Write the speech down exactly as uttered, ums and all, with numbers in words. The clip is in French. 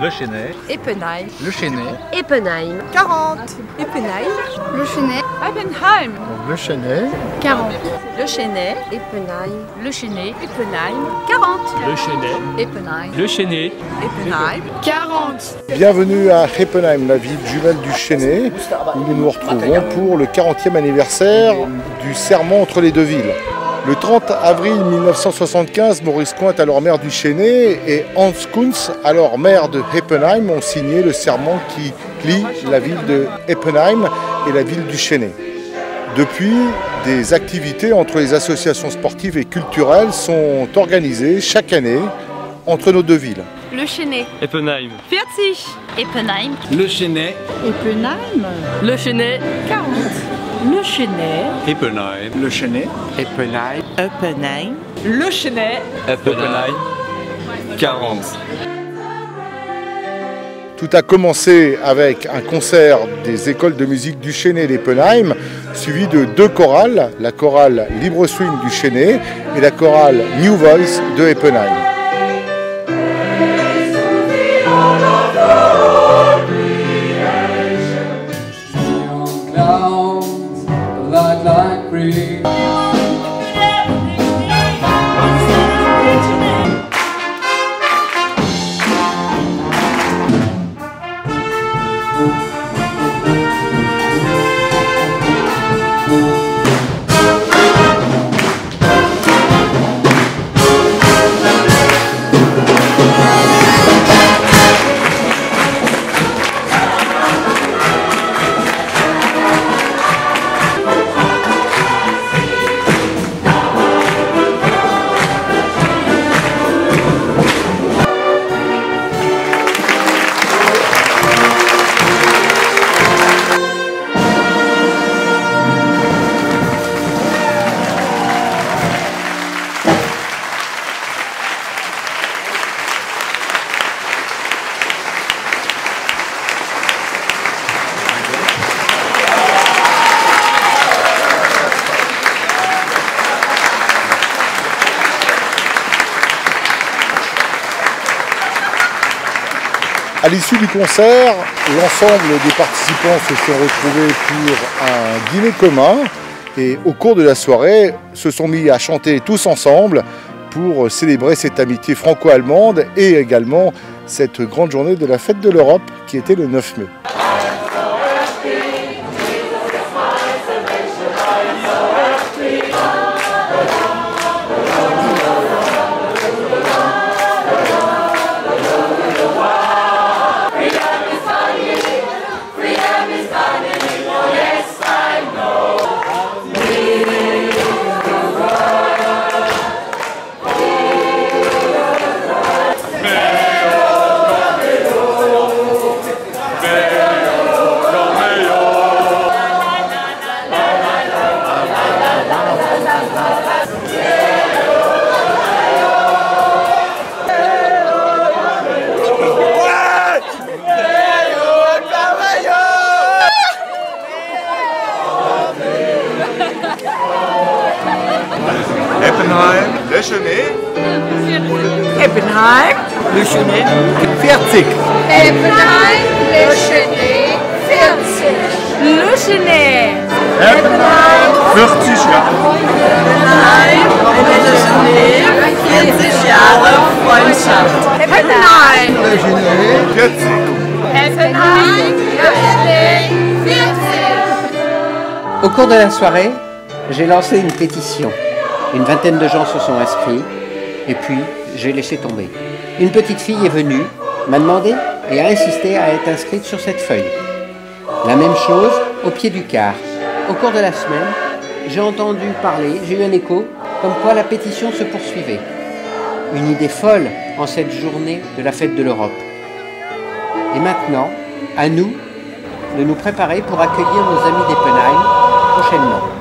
Le Chesnay, Heppenheim, Le Chesnay, Heppenheim, quarante, Heppenheim, Le Chesnay, Heppenheim, Le Chesnay, quarante, Le Chesnay, Heppenheim, Le Chesnay, Heppenheim, quarante, Le Chesnay, Heppenheim, Le Chesnay, Heppenheim, quarante. Bienvenue à Heppenheim, la ville jumelle du Chesnay, où nous nous retrouvons pour le quarantième anniversaire du serment entre les deux villes. Le trente avril mille neuf cent soixante-quinze, Maurice Coint, alors maire du Chesnay, et Hans Kunz, alors maire de Heppenheim, ont signé le serment qui lie la ville de Heppenheim et la ville du Chesnay. Depuis, des activités entre les associations sportives et culturelles sont organisées chaque année entre nos deux villes. Le Chesnay, Heppenheim, vierzig, Heppenheim, Le Chesnay, Heppenheim, Le Chesnay, quarante. Le Chesnay, Heppenheim, Le Chesnay, Heppenheim, Heppenheim, Le Chesnay, Heppenheim, quarante. Tout a commencé avec un concert des écoles de musique du Chesnay d'Heppenheim, suivi de deux chorales, la chorale Libre Swing du Chesnay et la chorale New Voice de Heppenheim. À l'issue du concert, l'ensemble des participants se sont retrouvés pour un dîner commun et au cours de la soirée, se sont mis à chanter tous ensemble pour célébrer cette amitié franco-allemande et également cette grande journée de la fête de l'Europe qui était le neuf mai. Heppenheim, Le Chesnay, Heppenheim, Le Chesnay, vierzig. Heppenheim, Le Chesnay, vierzig. Le Chesnay, Heppenheim, vierzig Jahre. Heppenheim, Le Chesnay, vierzig Jahre Freundschaft. Heppenheim, Le Chesnay, vierzig. Heppenheim, Le Chesnay, vierzig. Au cours de la soirée, j'ai lancé une pétition. Une vingtaine de gens se sont inscrits, et puis j'ai laissé tomber. Une petite fille est venue, m'a demandé et a insisté à être inscrite sur cette feuille. La même chose au pied du car. Au cours de la semaine, j'ai entendu parler, j'ai eu un écho, comme quoi la pétition se poursuivait. Une idée folle en cette journée de la fête de l'Europe. Et maintenant, à nous de nous préparer pour accueillir nos amis d'Heppenheim prochainement.